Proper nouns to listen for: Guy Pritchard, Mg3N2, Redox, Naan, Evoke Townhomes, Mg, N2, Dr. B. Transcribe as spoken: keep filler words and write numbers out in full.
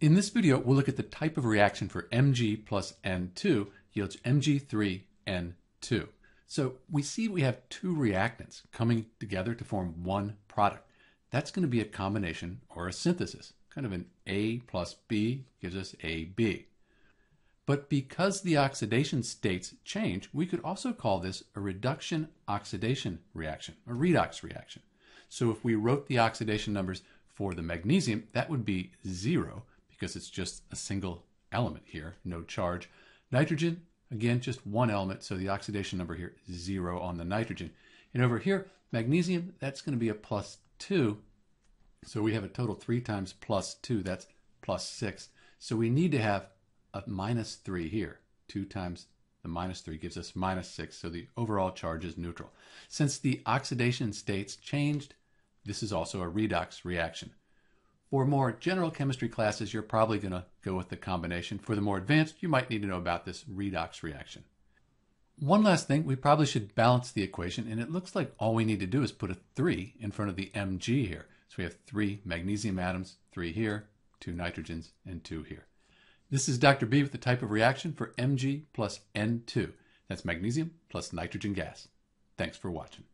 In this video, we'll look at the type of reaction for Mg plus N two yields M G three N two. So we see we have two reactants coming together to form one product. That's going to be a combination or a synthesis, kind of an A plus B gives us A B. But because the oxidation states change, we could also call this a reduction oxidation reaction, a redox reaction. So if we wrote the oxidation numbers for the magnesium, that would be zero because it's just a single element here, no charge. Nitrogen, again, just one element, so the oxidation number here is zero on the nitrogen. And over here, magnesium, that's going to be a plus two. So we have a total three times plus two, that's plus six. So we need to have a minus three here. Two times the minus three gives us minus six, so the overall charge is neutral. Since the oxidation states changed, this is also a redox reaction. For more general chemistry classes, you're probably going to go with the combination. For the more advanced, you might need to know about this redox reaction. One last thing, we probably should balance the equation, and it looks like all we need to do is put a three in front of the Mg here. So we have three magnesium atoms, three here, two nitrogens, and two here. This is Doctor B with the type of reaction for Mg plus N two. That's magnesium plus nitrogen gas. Thanks for watching.